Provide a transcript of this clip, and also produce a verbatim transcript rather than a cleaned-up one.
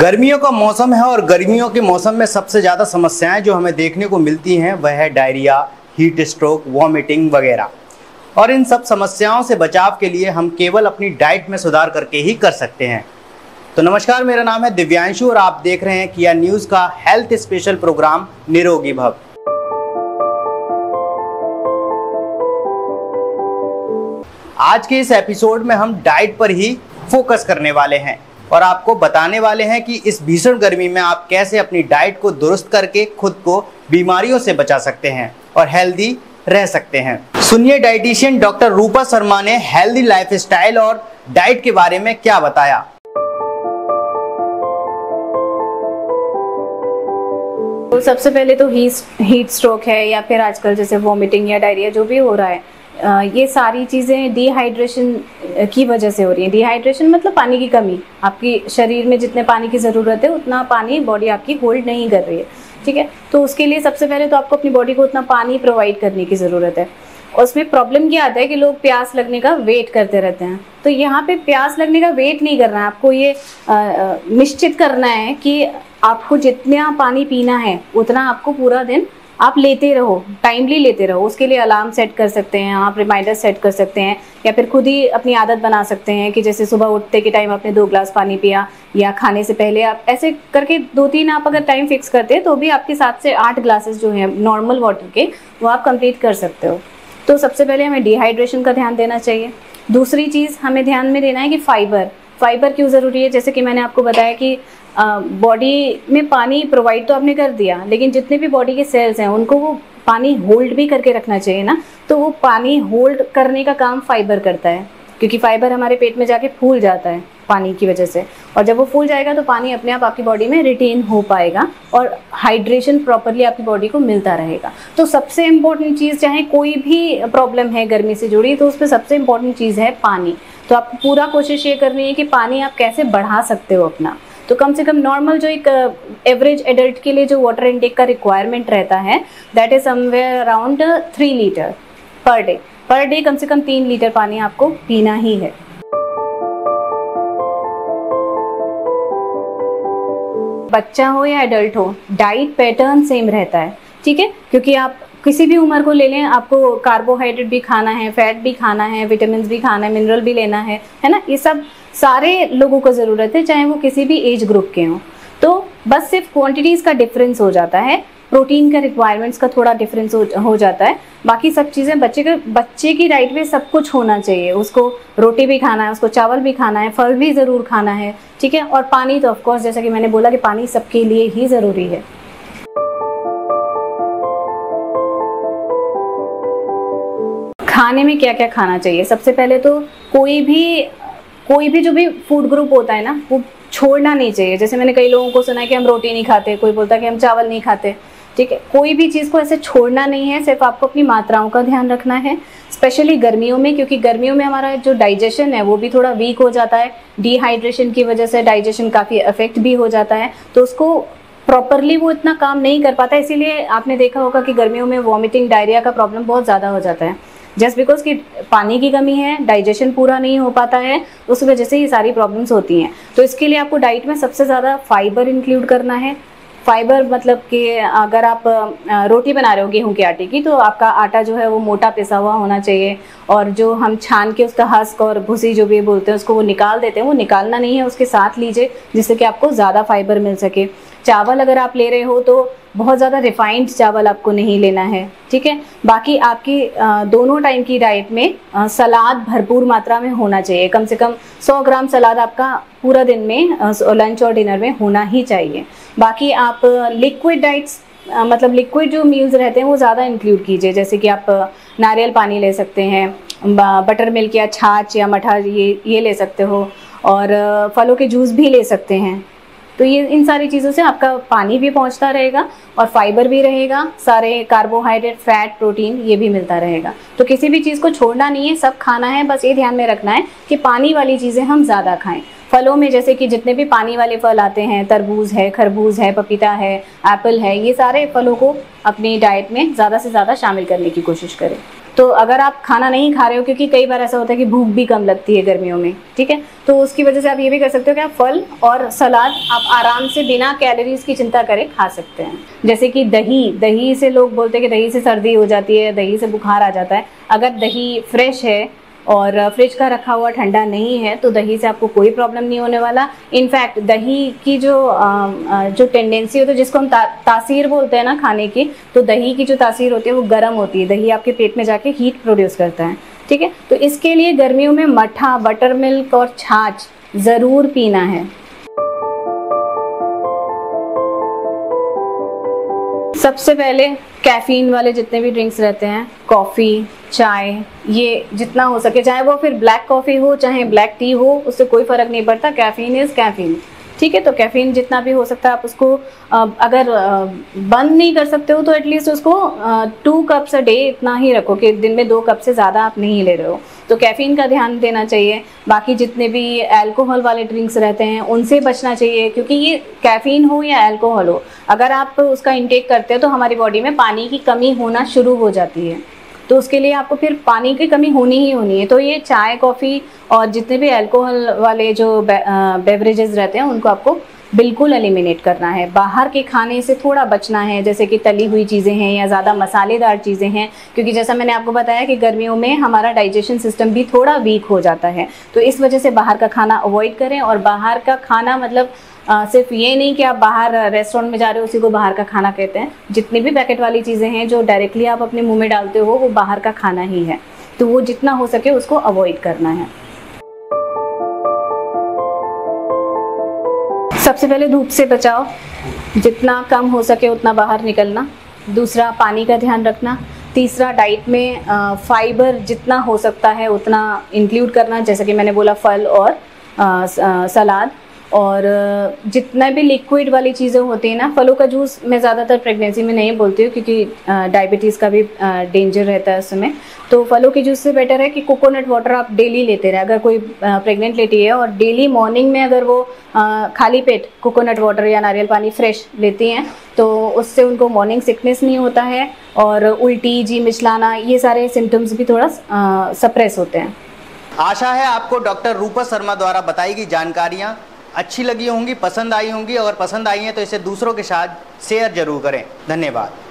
गर्मियों का मौसम है और गर्मियों के मौसम में सबसे ज़्यादा समस्याएं जो हमें देखने को मिलती हैं वह है डायरिया, हीट स्ट्रोक, वॉमिटिंग वगैरह। और इन सब समस्याओं से बचाव के लिए हम केवल अपनी डाइट में सुधार करके ही कर सकते हैं। तो नमस्कार, मेरा नाम है दिव्यांशु और आप देख रहे हैं किया न्यूज़ का हेल्थ स्पेशल प्रोग्राम निरोगी भव। आज के इस एपिसोड में हम डाइट पर ही फोकस करने वाले हैं और आपको बताने वाले हैं कि इस भीषण गर्मी में आप कैसे अपनी डाइट को दुरुस्त करके खुद को बीमारियों से बचा सकते हैं और हेल्दी रह सकते हैं। सुनिए डाइटिशियन डॉक्टर रूपा शर्मा ने हेल्दी लाइफस्टाइल और डाइट के बारे में क्या बताया। तो सबसे पहले तो हीट स्ट्रोक है या फिर आजकल जैसे वॉमिटिंग या डायरिया जो भी हो रहा है, ये सारी चीज़ें डिहाइड्रेशन की वजह से हो रही हैं। डिहाइड्रेशन मतलब पानी की कमी, आपकी शरीर में जितने पानी की ज़रूरत है उतना पानी बॉडी आपकी होल्ड नहीं कर रही है, ठीक है। तो उसके लिए सबसे पहले तो आपको अपनी बॉडी को उतना पानी प्रोवाइड करने की ज़रूरत है। और उसमें प्रॉब्लम क्या आता है कि लोग प्यास लगने का वेट करते रहते हैं, तो यहाँ पे प्यास लगने का वेट नहीं करना है आपको। ये आ, निश्चित करना है कि आपको जितना पानी पीना है उतना आपको पूरा दिन आप लेते रहो, टाइमली लेते रहो। उसके लिए अलार्म सेट कर सकते हैं आप, रिमाइंडर सेट कर सकते हैं या फिर खुद ही अपनी आदत बना सकते हैं कि जैसे सुबह उठते के टाइम आपने दो ग्लास पानी पिया या खाने से पहले, आप ऐसे करके दो तीन आप अगर टाइम फिक्स करते हैं तो भी आपके सात से आठ ग्लासेस जो हैं नॉर्मल वाटर के वो आप कंप्लीट कर सकते हो। तो सबसे पहले हमें डिहाइड्रेशन का ध्यान देना चाहिए। दूसरी चीज़ हमें ध्यान में देना है कि फाइबर फाइबर क्यों ज़रूरी है। जैसे कि मैंने आपको बताया कि बॉडी में पानी प्रोवाइड तो आपने कर दिया, लेकिन जितने भी बॉडी के सेल्स हैं उनको वो पानी होल्ड भी करके रखना चाहिए ना, तो वो पानी होल्ड करने का काम फाइबर करता है, क्योंकि फाइबर हमारे पेट में जाके फूल जाता है पानी की वजह से। और जब वो फूल जाएगा तो पानी अपने आप आपकी बॉडी में रिटेन हो पाएगा और हाइड्रेशन प्रॉपरली आपकी बॉडी को मिलता रहेगा। तो सबसे इम्पोर्टेंट चीज़, चाहे कोई भी प्रॉब्लम है गर्मी से जुड़ी, तो उस पर सबसे इम्पोर्टेंट चीज़ है पानी। तो आपको पूरा कोशिश ये करनी है कि पानी आप कैसे बढ़ा सकते हो अपना। तो कम से कम नॉर्मल जो एक एवरेज एडल्ट के लिए जो वाटर इनटेक का रिक्वायरमेंट रहता है, that is somewhere around three litre per day. Per day कम से कम तीन लीटर पानी आपको पीना ही है। बच्चा हो या एडल्ट हो, डाइट पैटर्न सेम रहता है, ठीक है। क्योंकि आप किसी भी उम्र को ले लें, आपको कार्बोहाइड्रेट भी खाना है, फैट भी खाना है, विटामिन भी खाना है, मिनरल भी लेना है, है ना। ये सब सारे लोगों को ज़रूरत है, चाहे वो किसी भी एज ग्रुप के हों। तो बस सिर्फ क्वांटिटीज़ का डिफरेंस हो जाता है, प्रोटीन का रिक्वायरमेंट्स का थोड़ा डिफरेंस हो, हो जाता है। बाकी सब चीज़ें बच्चे के बच्चे की डाइट में सब कुछ होना चाहिए। उसको रोटी भी खाना है, उसको चावल भी खाना है, फल भी ज़रूर खाना है, ठीक है। और पानी तो ऑफकोर्स, जैसा कि मैंने बोला कि पानी सबके लिए ही ज़रूरी है। खाने में क्या क्या खाना चाहिए? सबसे पहले तो कोई भी कोई भी जो भी फूड ग्रुप होता है ना, वो छोड़ना नहीं चाहिए। जैसे मैंने कई लोगों को सुना है कि हम रोटी नहीं खाते, कोई बोलता है कि हम चावल नहीं खाते, ठीक है। कोई भी चीज़ को ऐसे छोड़ना नहीं है, सिर्फ आपको अपनी मात्राओं का ध्यान रखना है, स्पेशली गर्मियों में, क्योंकि गर्मियों में हमारा जो डाइजेशन है वो भी थोड़ा वीक हो जाता है। डिहाइड्रेशन की वजह से डाइजेशन काफ़ी अफेक्ट भी हो जाता है, तो उसको प्रॉपरली वो इतना काम नहीं कर पाता। इसीलिए आपने देखा होगा कि गर्मियों में वॉमिटिंग, डायरिया का प्रॉब्लम बहुत ज़्यादा हो जाता है, जस्ट बिकॉज कि पानी की कमी है, डाइजेशन पूरा नहीं हो पाता है, उस वजह से ये सारी प्रॉब्लम्स होती हैं। तो इसके लिए आपको डाइट में सबसे ज़्यादा फाइबर इंक्लूड करना है। फाइबर मतलब कि अगर आप रोटी बना रहे हो गेहूं के आटे की, तो आपका आटा जो है वो मोटा पिसा हुआ होना चाहिए, और जो हम छान के उसका हस्क और भूसी जो भी बोलते हैं उसको वो निकाल देते हैं, वो निकालना नहीं है, उसके साथ लीजिए, जिससे कि आपको ज़्यादा फाइबर मिल सके। चावल अगर आप ले रहे हो तो बहुत ज़्यादा रिफाइंड चावल आपको नहीं लेना है, ठीक है। बाकी आपकी दोनों टाइम की डाइट में सलाद भरपूर मात्रा में होना चाहिए, कम से कम सौ ग्राम सलाद आपका पूरा दिन में लंच और डिनर में होना ही चाहिए। बाकी आप लिक्विड डाइट्स मतलब लिक्विड जो मील्स रहते हैं वो ज़्यादा इंक्लूड कीजिए, जैसे कि आप नारियल पानी ले सकते हैं, बटर मिल्क या छाछ या मठा ये ये ले सकते हो, और फलों के जूस भी ले सकते हैं। तो ये इन सारी चीज़ों से आपका पानी भी पहुंचता रहेगा और फाइबर भी रहेगा, सारे कार्बोहाइड्रेट, फैट, प्रोटीन ये भी मिलता रहेगा। तो किसी भी चीज़ को छोड़ना नहीं है, सब खाना है। बस ये ध्यान में रखना है कि पानी वाली चीज़ें हम ज़्यादा खाएं। फलों में जैसे कि जितने भी पानी वाले फल आते हैं, तरबूज है, खरबूज है, पपीता है, एप्पल है, ये सारे फलों को अपनी डाइट में ज़्यादा से ज़्यादा शामिल करने की कोशिश करें। तो अगर आप खाना नहीं खा रहे हो, क्योंकि कई बार ऐसा होता है कि भूख भी कम लगती है गर्मियों में, ठीक है, तो उसकी वजह से आप ये भी कर सकते हो कि आप फल और सलाद आप आराम से बिना कैलोरीज की चिंता करे खा सकते हैं। जैसे कि दही, दही से लोग बोलते हैं कि दही से सर्दी हो जाती है, दही से बुखार आ जाता है। अगर दही फ्रेश है और फ्रिज का रखा हुआ ठंडा नहीं है तो दही से आपको कोई प्रॉब्लम नहीं होने वाला। इनफैक्ट दही की जो जो टेंडेंसी होती है, जिसको हम ता, तासीर बोलते हैं ना खाने की, तो दही की जो तासीर होती है वो गर्म होती है, दही आपके पेट में जाके हीट प्रोड्यूस करता है, ठीक है। तो इसके लिए गर्मियों में मट्ठा, बटर मिल्क और छाछ ज़रूर पीना है। सबसे पहले कैफीन वाले जितने भी ड्रिंक्स रहते हैं, कॉफ़ी, चाय, ये जितना हो सके, चाहे वो फिर ब्लैक कॉफ़ी हो चाहे ब्लैक टी हो, उससे कोई फ़र्क नहीं पड़ता, कैफीन इज़ कैफीन, ठीक है। तो कैफीन जितना भी हो सकता है आप उसको अगर बंद नहीं कर सकते हो तो एटलीस्ट उसको टू कप्स अ डे इतना ही रखो कि दिन में दो कप से ज़्यादा आप नहीं ले रहे हो, तो कैफीन का ध्यान देना चाहिए। बाकी जितने भी अल्कोहल वाले ड्रिंक्स रहते हैं उनसे बचना चाहिए, क्योंकि ये कैफीन हो या अल्कोहल हो, अगर आप उसका इंटेक करते हो तो हमारी बॉडी में पानी की कमी होना शुरू हो जाती है, तो उसके लिए आपको फिर पानी की कमी होनी ही होनी है। तो ये चाय, कॉफ़ी और जितने भी अल्कोहल वाले जो बेवरेजेस रहते हैं उनको आपको बिल्कुल एलिमिनेट करना है। बाहर के खाने से थोड़ा बचना है, जैसे कि तली हुई चीज़ें हैं या ज़्यादा मसालेदार चीज़ें हैं, क्योंकि जैसा मैंने आपको बताया कि गर्मियों में हमारा डाइजेशन सिस्टम भी थोड़ा वीक हो जाता है, तो इस वजह से बाहर का खाना अवॉइड करें। और बाहर का खाना मतलब आ, सिर्फ ये नहीं कि आप बाहर रेस्टोरेंट में जा रहे हो उसी को बाहर का खाना कहते हैं, जितनी भी पैकेट वाली चीज़ें हैं जो डायरेक्टली आप अपने मुँह में डालते हो वो बाहर का खाना ही है, तो वो जितना हो सके उसको अवॉइड करना है। सबसे पहले धूप से बचाओ, जितना कम हो सके उतना बाहर निकलना। दूसरा, पानी का ध्यान रखना। तीसरा, डाइट में फाइबर जितना हो सकता है उतना इंक्लूड करना, जैसे कि मैंने बोला फल और आ, सलाद। और जितना भी लिक्विड वाली चीज़ें होती हैं ना, फलों का जूस मैं ज़्यादातर प्रेगनेंसी में नहीं बोलती हूँ, क्योंकि डायबिटीज़ का भी डेंजर रहता है उसमें, तो फलों के जूस से बेटर है कि कोकोनट वाटर आप डेली लेते रहे। अगर कोई प्रेग्नेंट लेटी है और डेली मॉर्निंग में अगर वो खाली पेट कोकोनट वाटर या नारियल पानी फ्रेश लेती हैं तो उससे उनको मॉर्निंग सिकनेस नहीं होता है, और उल्टी, जी मिचलाना, ये सारे सिम्टम्स भी थोड़ा सप्रेस होते हैं। आशा है आपको डॉक्टर रूपा शर्मा द्वारा बताई गई जानकारियाँ अच्छी लगी होंगी, पसंद आई होंगी। अगर पसंद आई हैं तो इसे दूसरों के साथ शेयर जरूर करें। धन्यवाद।